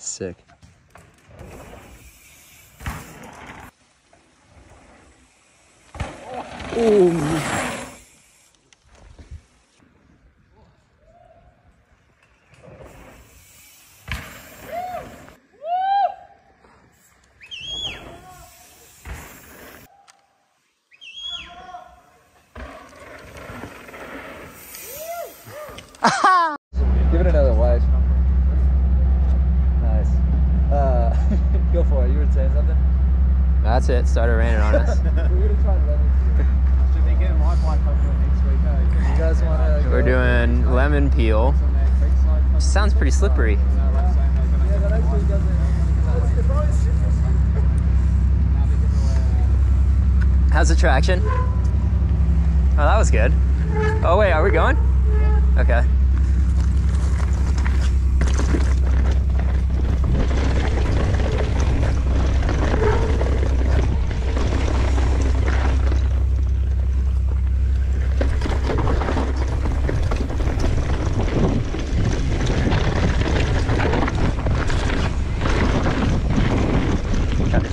Sick. Ooh. Give it another wipe. Nice. Go for it. You were saying something? That's it. Started raining on us. We're gonna try lemon peel. Should we get my bike up for next week? You guys want to? We're doing lemon peel. Sounds pretty slippery. Yeah, that actually doesn't. How's the traction? Oh, that was good. Oh wait, are we going? Okay.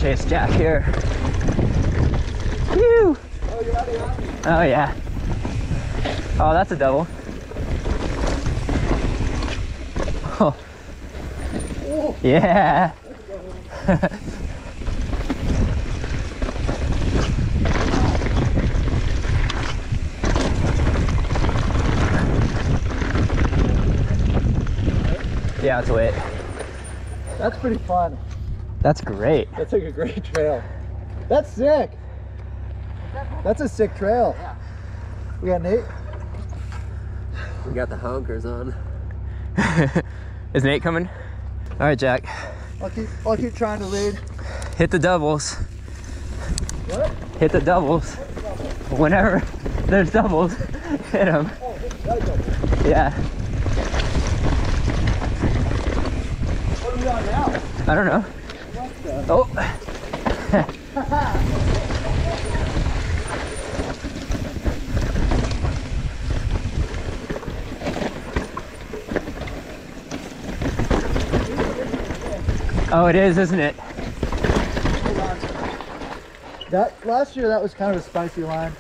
Chase Jack here. Whew. Oh, you're out of the. Oh yeah. Oh, that's a double. Oh. Ooh. Yeah. Yeah, it's wet. That's pretty fun. That's great. That's like a great trail. That's sick. That's a sick trail. Yeah. We got Nate. We got the honkers on. Is Nate coming? All right, Jack. I'll keep trying to lead. Hit the doubles. What? Hit the doubles. Whenever there's doubles, hit them. Oh, hit that double. Yeah. What are we on now? I don't know. Oh. Oh, it is, isn't it? That last year, that was kind of a spicy line.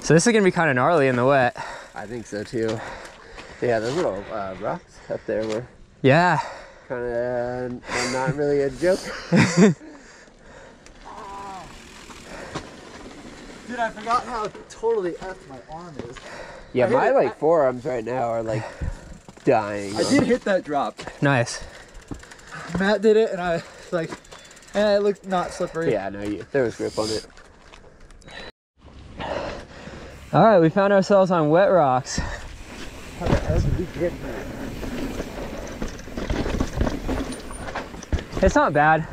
So this is gonna be kind of gnarly in the wet. I think so too. Yeah, those little rocks up there were. Yeah. Kind of not really a joke. Oh. Dude, I forgot how totally effed my arm is. Yeah, my forearms right now are like dying. I did hit that drop. Nice. Matt did it, and I was like, it looked not slippery. Yeah, no, there was grip on it. All right, we found ourselves on wet rocks. How the hell did we get here? It's not bad.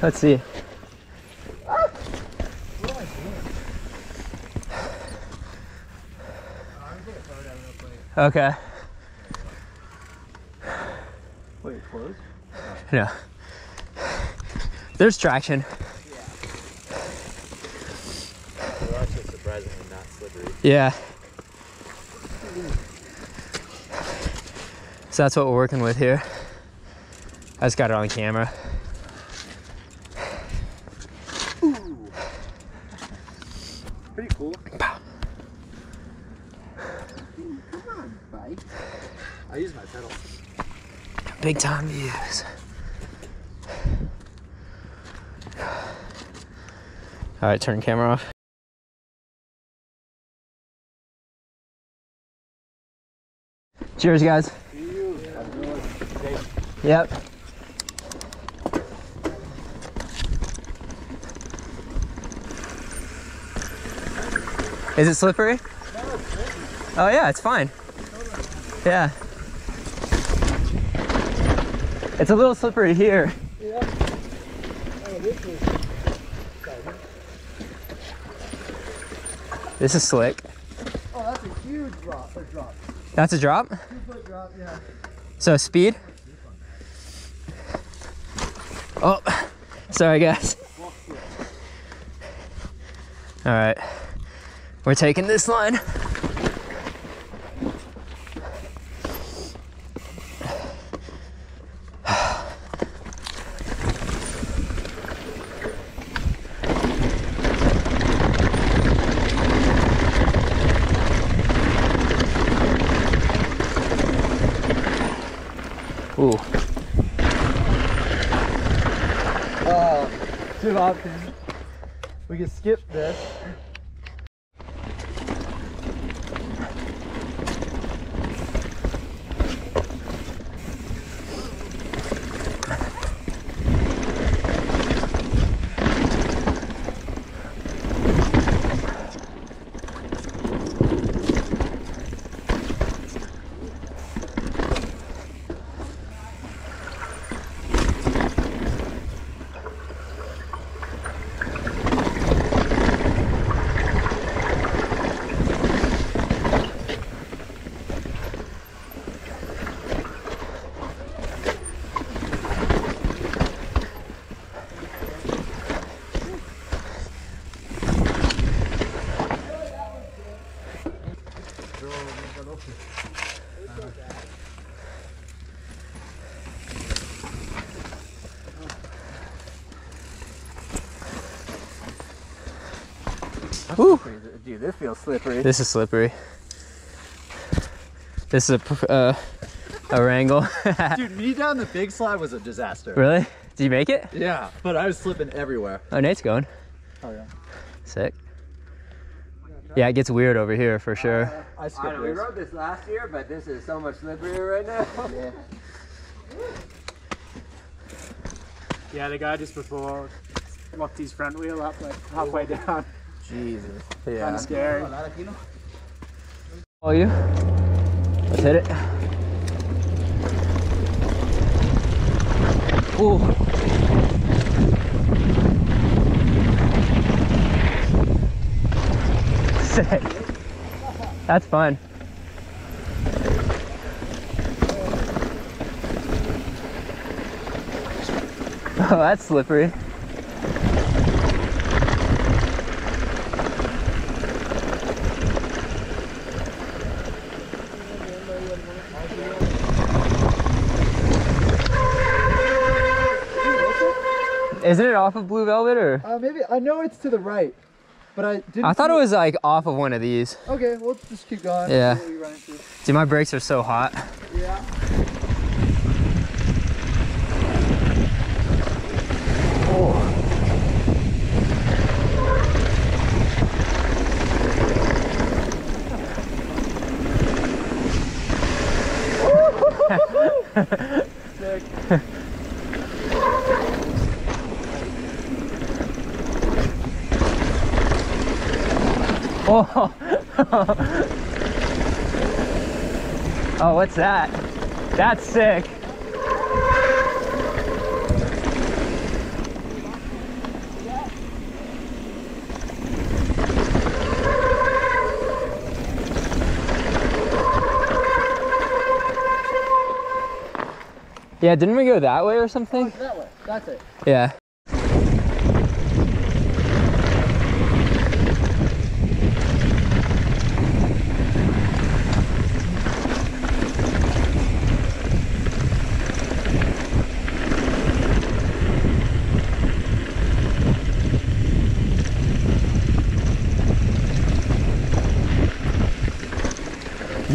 Let's see. Ah! What am I doing? Okay. Wait, it's closed? No. There's traction. Not slippery. Yeah. So that's what we're working with here. I just got it on camera. Ooh. Pretty cool. Pow. Dude, come on, bike. I use my pedal. Big time to use. All right, turn camera off. Cheers, guys. Yep. Is it slippery? No, it's good. Oh yeah, it's fine. Yeah. It's a little slippery here. Yeah. Oh, this is slick. Oh, that's a huge drop. A drop. That's a drop? 2 foot drop, yeah. So speed? Oh, sorry guys. All right, we're taking this line. Ooh. Two options. We can skip this. Ooh. Dude, this feels slippery. This is slippery. This is a wrangle. Dude, me down the big slide was a disaster. Really? Did you make it? Yeah, but I was slipping everywhere. Oh, Nate's going. Oh yeah. Sick. Yeah, it gets weird over here for sure. I know, we rode this last year, but this is so much slipperier right now. Yeah. Yeah, the guy just before locked his front wheel up like halfway down. Jesus. Yeah. Kind of scary. All you? Let's hit it. Ooh. Sick. That's fun. Oh, that's slippery. Isn't it off of Blue Velvet or? Maybe, I know it's to the right, but I didn't. I thought it was like off of one of these. Okay, we'll just keep going. Yeah. Dude, my brakes are so hot. Yeah. Oh. Sick. Oh. Oh, what's that? That's sick. Yeah, didn't we go that way or something? Oh, it's that way. That's it. Yeah.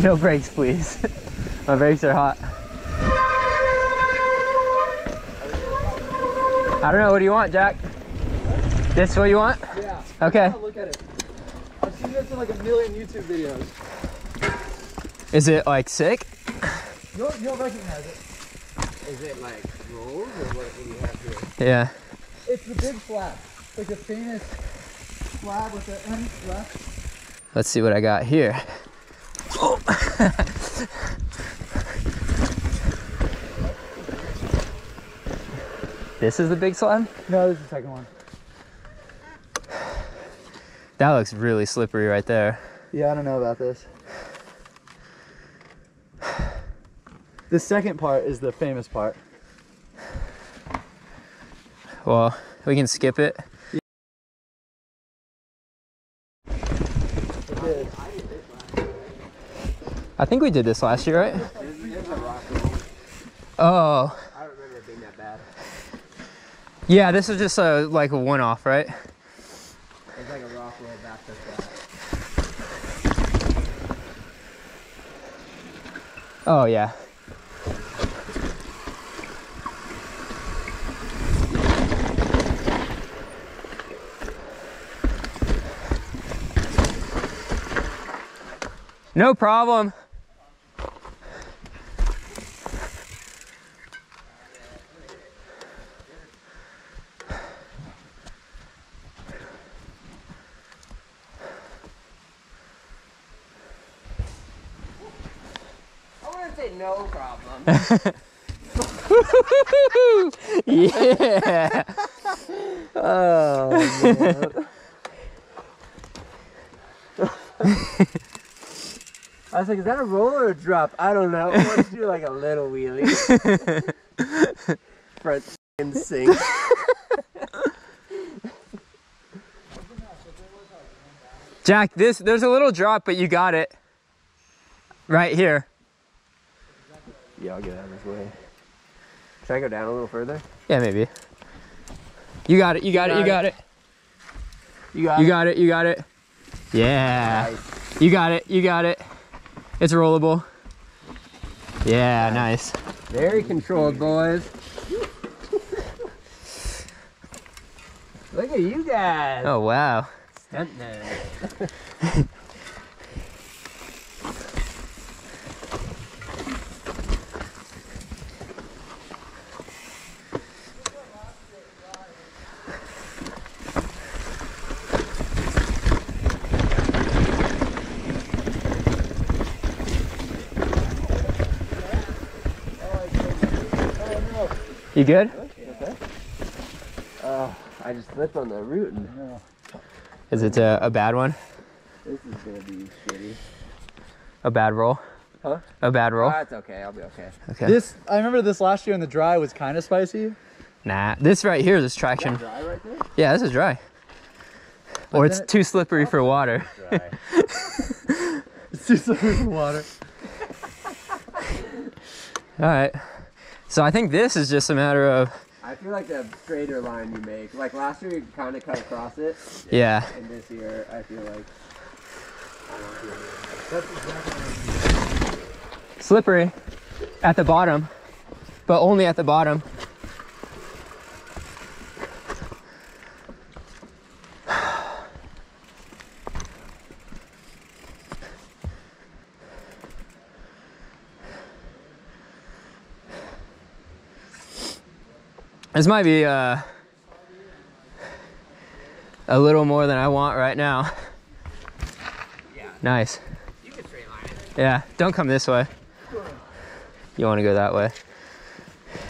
No brakes, please. My brakes are hot. I don't know. What do you want, Jack? What? This what you want? Yeah. Okay. Look at it. I've seen this in like a million YouTube videos. Is it like sick? You'll recognize it. Is it like rolls or what do you have here? Yeah. It's a big slab. Like a famous slab with an end left. Let's see what I got here. Oh! This is the big slab? No, this is the second one. That looks really slippery right there. Yeah, I don't know about this. The second part is the famous part. Well, we can skip it. I think we did this last year, right? Oh. I don't remember it being that bad. Yeah, this is just a, like a one-off, right? It's like a rock roll back to back. Oh yeah. No problem. No problem. Yeah. Oh, man. I was like, is that a roll or a drop? I don't know. Let's do like a little wheelie. Front and sink. Jack, there's a little drop, but you got it. Right here. Yeah, I'll get out of this way. Should I go down a little further? Yeah, maybe. You got it, you got it. Yeah. Nice. You got it. It's rollable. Yeah, nice. Very controlled, boys. Look at you guys. Oh, wow. Stuntman. You good? Okay. I just slipped on the root. And... Is it a bad one? This is gonna be shitty. A bad roll? Huh? A bad roll? It's okay. I'll be okay. Okay. This, I remember this last year in the dry was kind of spicy. Nah, this right here, this traction. Is that dry right there? Yeah, this is dry. But or it's too slippery for water. It's too slippery for water. All right. So I think this is just a matter of... I feel like the straighter line you make. Like last year you kind of cut across it. Yeah. And this year I feel like... Slippery at the bottom, but only at the bottom. This might be a little more than I want right now. Yeah. Nice. You can straight line it. Yeah, don't come this way. You want to go that way.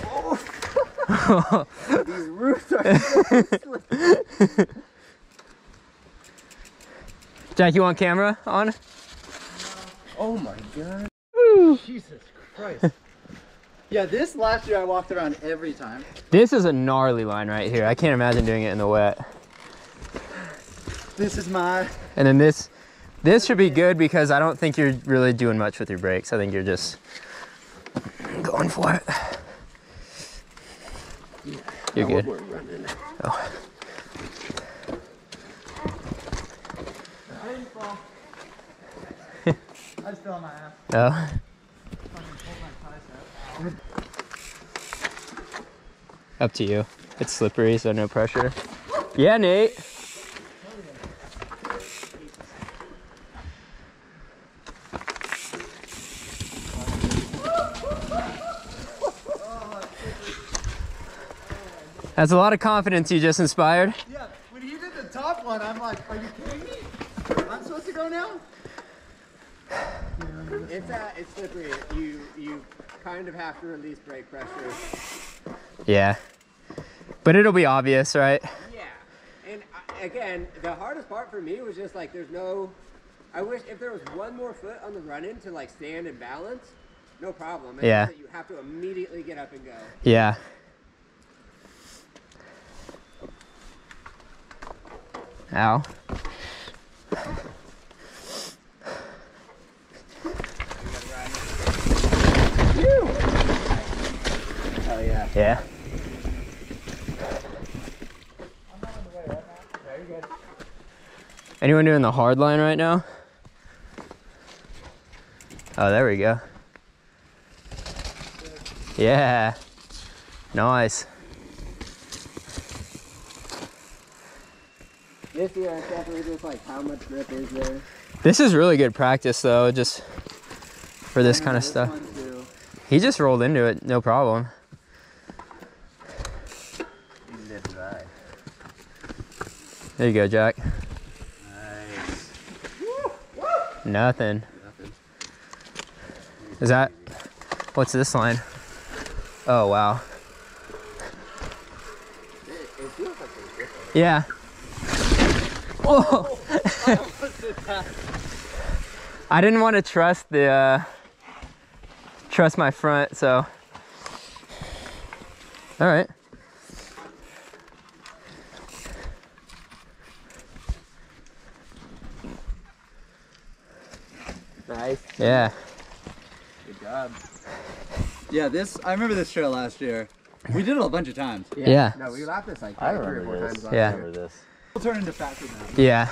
Oh. These roofs are so slippery. Jack, you want camera on? Oh my God. Woo. Jesus Christ. Yeah, this last year I walked around every time. This is a gnarly line right here. I can't imagine doing it in the wet. This is my... And then this should be good because I don't think you're really doing much with your brakes. I think you're just going for it. Yeah. You're good. Oh. I didn't fall. I just fell on my ass. Oh. Up to you. It's slippery, so no pressure. Yeah, Nate. That's a lot of confidence you just inspired. Yeah, when he did the top one, I'm like, are you kidding me? I'm supposed to go now? It's slippery. You kind of have to release brake pressure. Yeah, but it'll be obvious, right? Yeah, and again, the hardest part for me was just like, there's no. I wish if there was one more foot on the run-in to like stand and balance, no problem. It's yeah. That you have to immediately get up and go. Yeah. Ow. Oh yeah. Yeah. I'm not on the way right now. Yeah, you're good. Anyone doing the hard line right now? Oh, there we go. Yeah. Nice. This year, it's like how much grip is there? This is really good practice though, just for this kind of stuff. He just rolled into it, no problem. There you go, Jack. Nice. Nothing. Is that, what's this line? Oh, wow. Yeah. Oh. I didn't want to trust the trust my front, so all right. Nice. Yeah. Good job. Yeah, this I remember this trail last year. We did it a bunch of times. Yeah. No, we lapped this like 3 or 4 times last year. Yeah. I remember this. We'll turn into faster now. Yeah.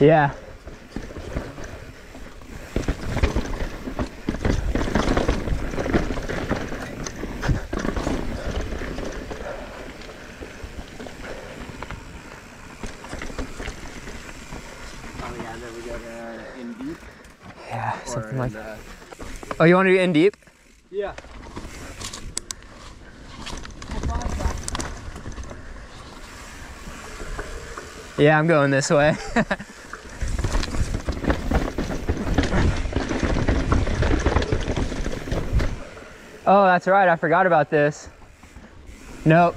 Yeah. Oh yeah, then we go to in deep. Yeah, or something like that. Oh, you want to do in deep? Yeah. Yeah, I'm going this way. Oh, that's right. I forgot about this. Nope.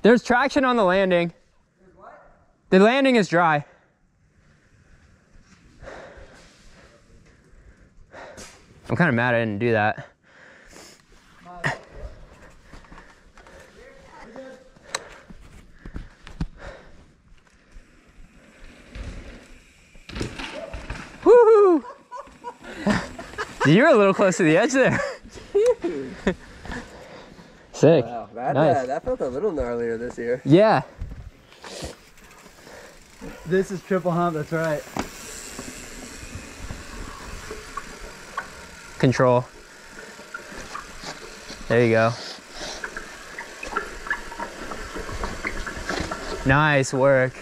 There's traction on the landing. There's what? The landing is dry. I'm kind of mad I didn't do that. Woohoo! You're a little close to the edge there. Sick. Wow, that, nice. That felt a little gnarlier this year. Yeah. This is triple hump, that's right. Control. There you go. Nice work.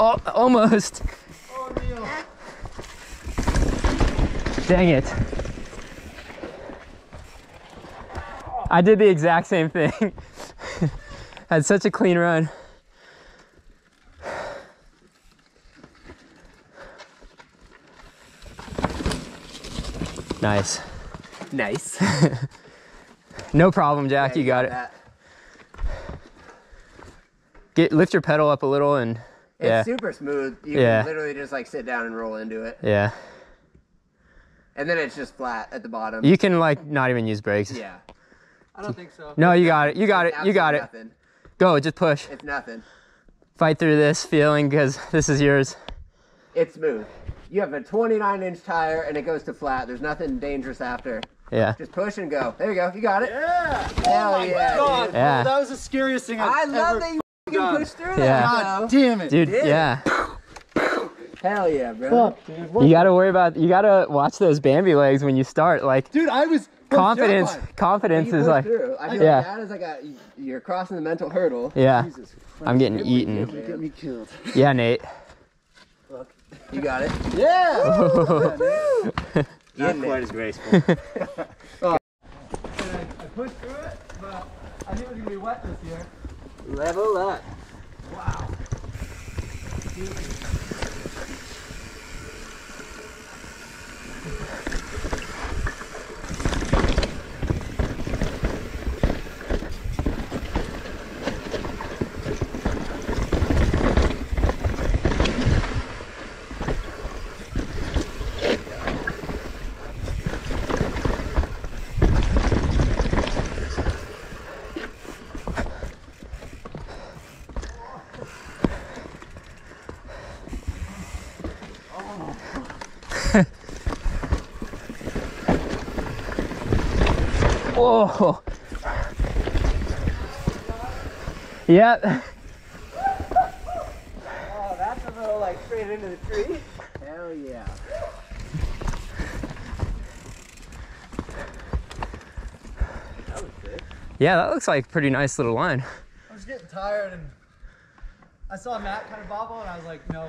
Oh, almost. Oh, Neil. Dang it. I did the exact same thing. Had such a clean run. Nice. Nice. No problem, Jack. Yeah, you got it. Lift your pedal up a little and It's super smooth. You can literally just like sit down and roll into it. Yeah. And then it's just flat at the bottom. You can like not even use brakes. Yeah. I don't think so. No, you got it. You got it. You got it. Nothing. Go, just push. It's nothing. Fight through this feeling because this is yours. It's smooth. You have a 29-inch tire and it goes to flat. There's nothing dangerous after. Yeah. Just push and go. There you go. You got it. Yeah. Hell oh my God. Yeah. That was the scariest thing I've ever done. I love that you can push through that. God damn it. Dude, yeah. Hell yeah, bro. Fuck, dude. You gotta worry about, you gotta watch those Bambi legs when you start. Like, dude, I was confidence is like, I feel like that is like a, you're crossing the mental hurdle. Yeah. Jesus Christ. I'm getting eaten. Get me killed. Yeah, Nate. Look, you got it. Yeah. Not quite as graceful. I pushed through it, but I knew it was gonna be wet this year. Level up. Wow. Dude. Whoa. Yep. Oh, that's a little like straight into the tree. Hell yeah. That was good. Yeah, that looks like a pretty nice little line. I was getting tired and I saw Matt kind of bobble and I was like, no.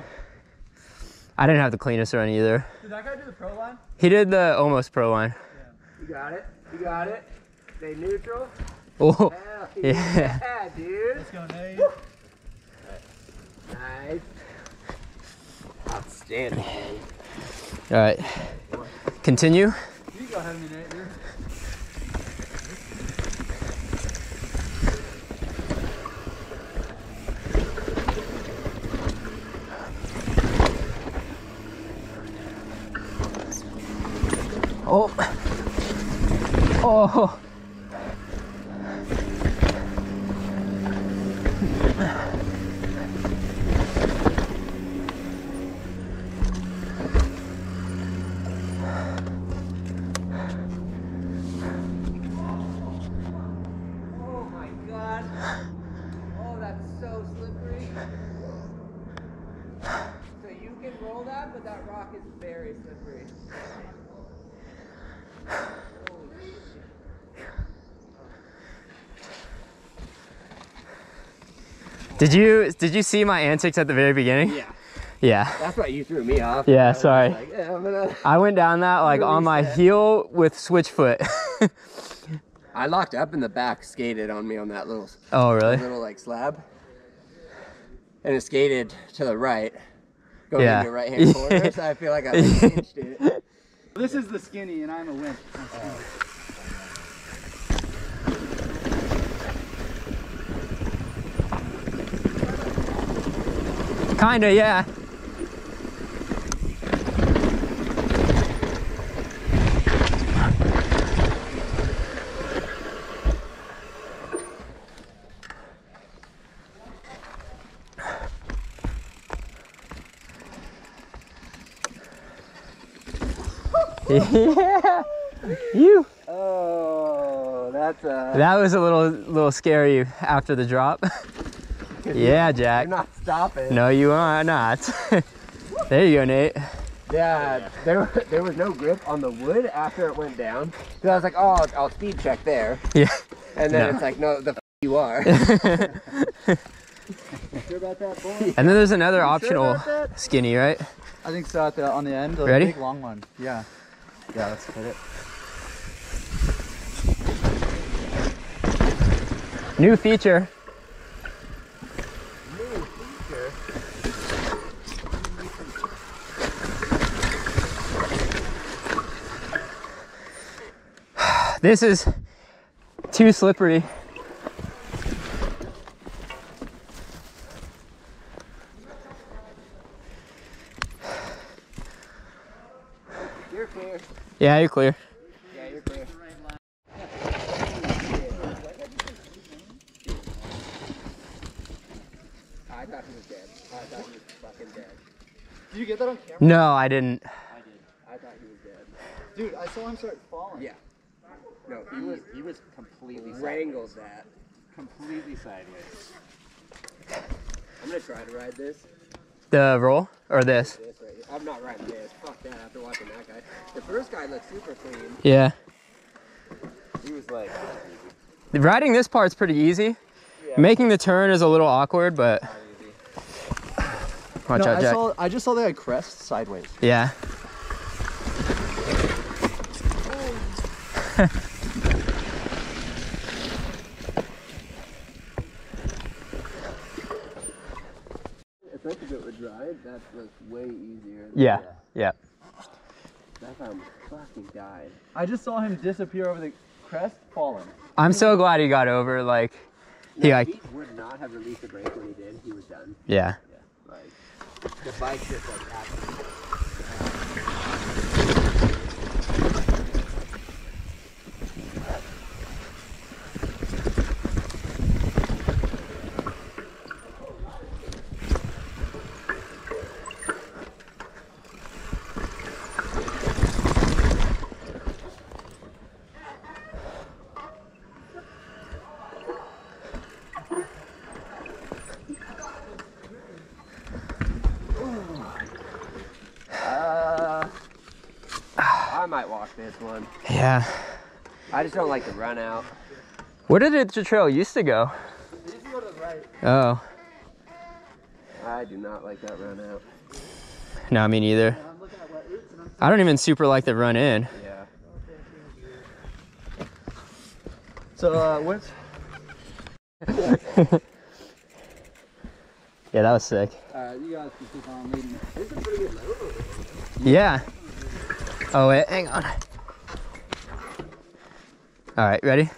I didn't have the cleanest run either. Did that guy do the pro line? He did the almost pro line. Yeah. You got it. You got it. Stay neutral. Oh, yeah, dude. Let's go, Nate. Nice. Outstanding. All right. Continue. You go ahead of me, Nate, dude. Oh. Oh. Oh my God. Oh, that's so slippery. So you can roll that, but that rock is very slippery. Did you see my antics at the very beginning? Yeah. Yeah. That's why you threw me off. Yeah, sorry. Like, yeah, I went down that like on my heel with switch foot. I locked up and the back skated on me on that little. Oh really? Little like slab. And it skated to the right, going into the right hand corner. So I feel like I pinched it. This is the skinny, and I'm a wimp. Kinda, yeah. Yeah. You. Oh, that's a. That was a little scary after the drop. Yeah, Jack. You're not stopping. No, you are not. There you go, Nate. Yeah, there was no grip on the wood after it went down. Because I was like, oh, I'll speed check there. Yeah. And then it's like, no, the f you are. You sure about that, boy? And then there's another optional skinny, right? I think so, at the, on the end. Like ready? Big long one. Yeah. Yeah, let's hit it. New feature. This is too slippery. Yeah, you're clear. Yeah, you're clear. I thought he was dead. I thought he was fucking dead. Did you get that on camera? No, I didn't. I did. I thought he was dead. Dude, I saw him start falling. Yeah. No, he was completely sideways. Wrangled that. Completely sideways. I'm gonna try to ride this. The roll? Or this? I'm not riding this. Fuck that after watching that guy. The first guy looked super clean. Yeah. He was like... Riding this part's pretty easy. Yeah. Making the turn is a little awkward, but... Watch out, Jack. I just saw that guy crest sideways. Yeah. I think if it would drive, that was way easier. Yeah, yeah. That guy fucking died. I just saw him disappear over the crest, falling. I'm so glad he got over. Like, no, he would not have released the brake when he did. He was done. Yeah. Yeah, like the bike just like happened. This one. Yeah. I just don't like the run out. Where did the trail used to go? It used to go to the right. Oh. I do not like that run out. No, me neither. I don't even super like the run in. Yeah. So, what's... Yeah, that was sick. You guys can keep on leading. This is a pretty good load. Yeah. Oh wait, hang on. All right, ready?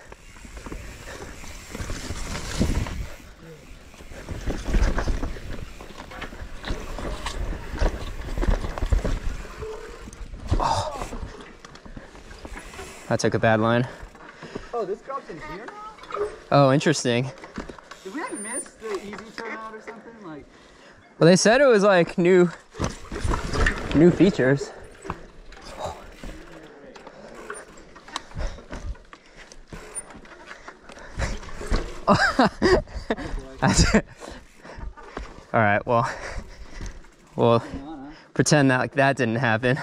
Oh. That took a bad line. Oh, this drops in here? Oh, interesting. Did we like miss the easy turnout or something? Like... Well, they said it was like new features. That's it. All right, well, we'll pretend that like that didn't happen.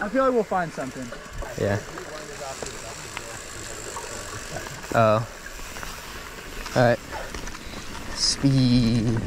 I feel like we'll find something. Yeah. Oh. Alright. Speed.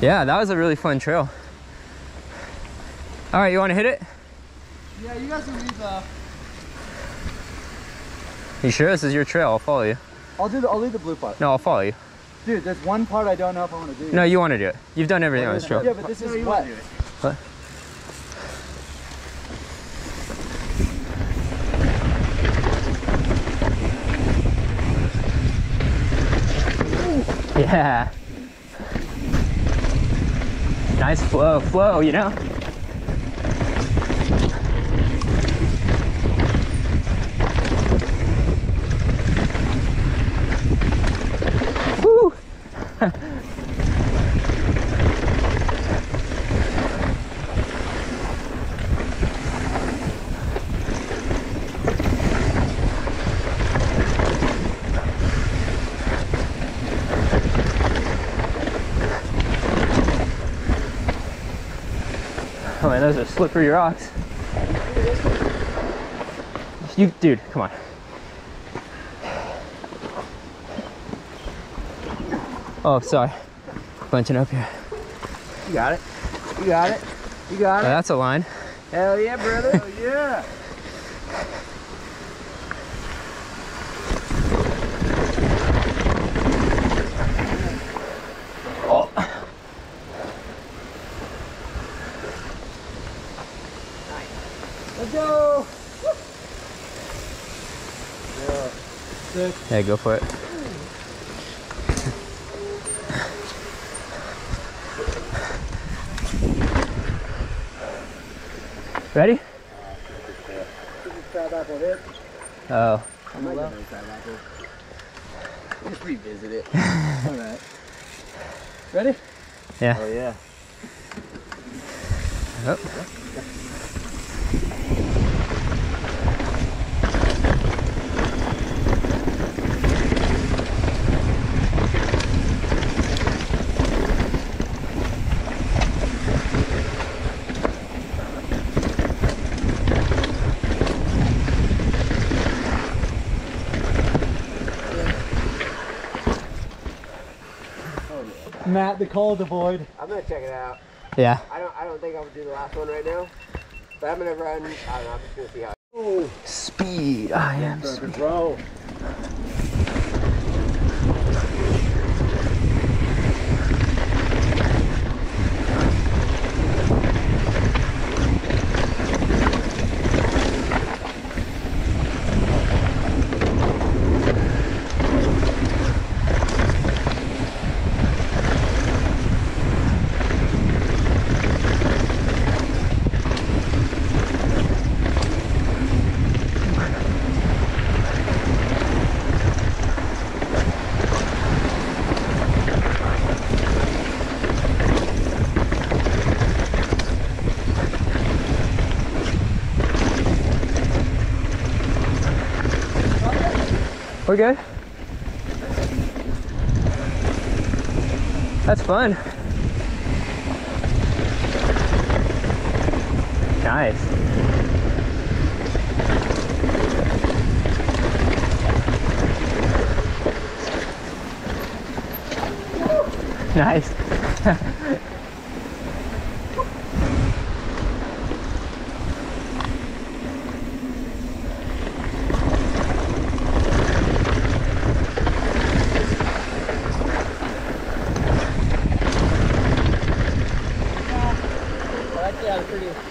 Yeah, that was a really fun trail. All right, you want to hit it? Yeah, you guys can leave the... You sure this is your trail? I'll follow you. I'll leave the blue part. No, I'll follow you. Dude, there's one part I don't know if I want to do. No, you want to do it. You've done everything on this trail. Yeah, but this is what? What? Yeah. Nice flow, you know? Woo! Oh man, those are slippery rocks. You, dude, come on. Oh, sorry. Bunching up here. You got it. You got it. You got it. Oh, that's a line. Hell yeah, brother. Hell yeah. Let's go! Woo. Yeah, sick. Yeah, go for it. Ready? Oh. I'm not gonna make that apple. Just revisit it. Alright. Ready? Yeah. Oh, yeah. Oh. Matt, the call of the void. I'm gonna check it out. Yeah. I don't think I would do the last one right now, but I'm gonna run. I don't know. I'm just gonna see how. Oh, speed! I am speed, bro. We're good? That's fun. Nice. Woo! Nice.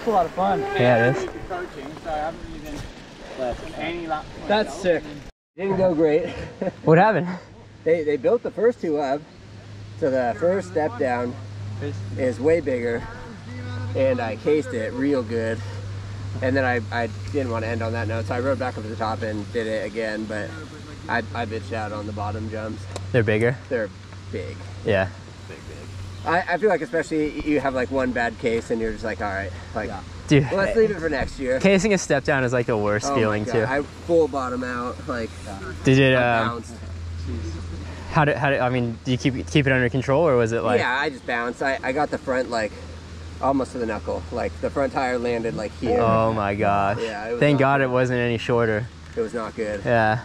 A lot of fun. Yeah, it is. That's sick. Didn't go great. What happened? They built the first two up, so the first step down is way bigger, and I cased it real good, and then I didn't want to end on that note, so I rode back up to the top and did it again, but I bitched out on the bottom jumps. They're bigger? They're big. Yeah. I feel like especially you have like one bad case and you're just like, all right, like, yeah. Dude, well, let's leave it for next year. Casing a step down is like the worst feeling too. I full bottom out, like. Did it? How did? I mean, do you keep it under control, or was it like? Yeah, I just bounced. I got the front like almost to the knuckle, like the front tire landed like here. Oh my gosh! Yeah. Thank God it wasn't any shorter. It was not good. Yeah.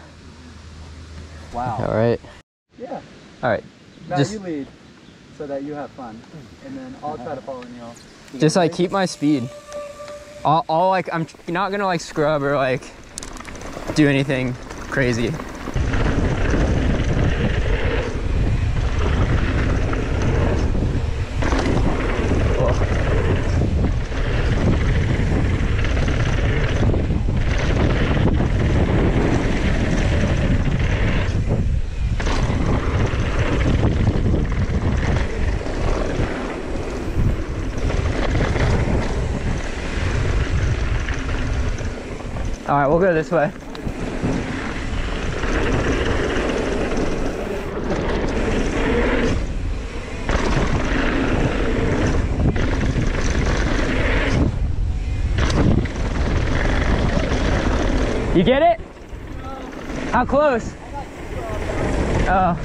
Wow. All right. Yeah. All right. Now you lead so that you have fun, and then I'll try to follow in y'all. Just like keep my speed. I'll like, I'm not gonna like scrub or like do anything crazy. All right, we'll go this way. You get it? No. How close? Oh.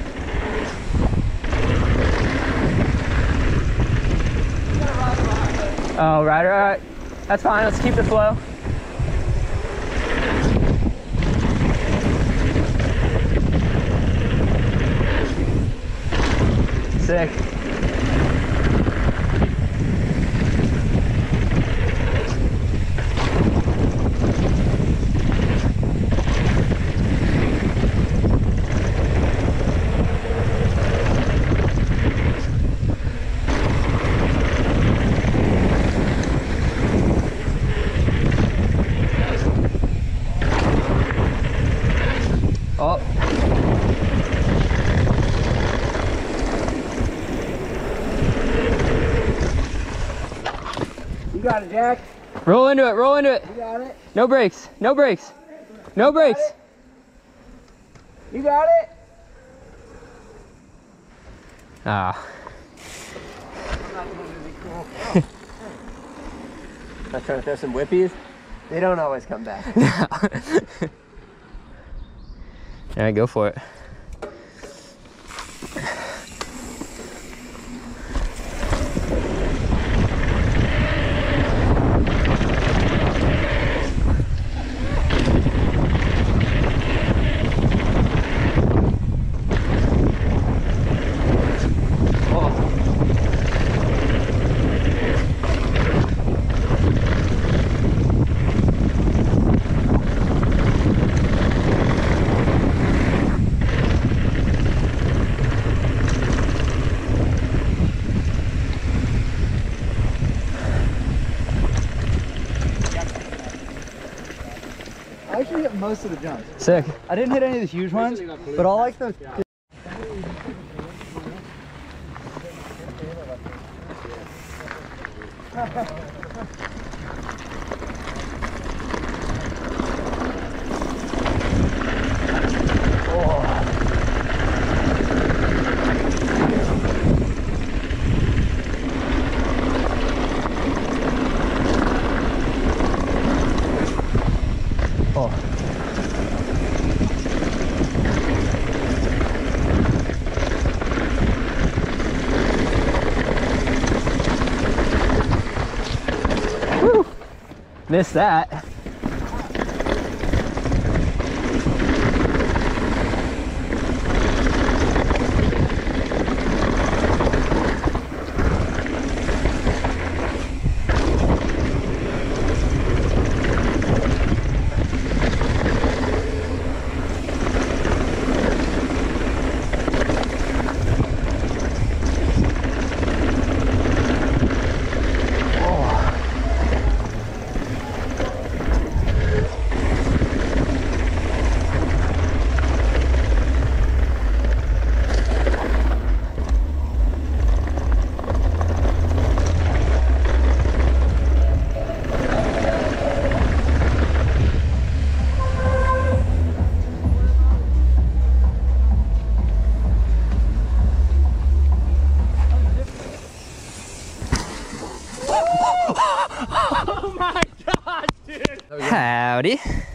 Oh, right, all right. That's fine, let's keep the flow. Sick. Oh. You got it, Jack. Roll into it, roll into it. You got it. No brakes, no brakes, no brakes. You got it? Ah. I'm not going to be cool. Oh. Not trying to throw some whippies? They don't always come back. All right, go for it. I actually hit most of the jumps. Sick. I didn't hit any of the huge ones, but all like the... Yeah. Missed that. Howdy.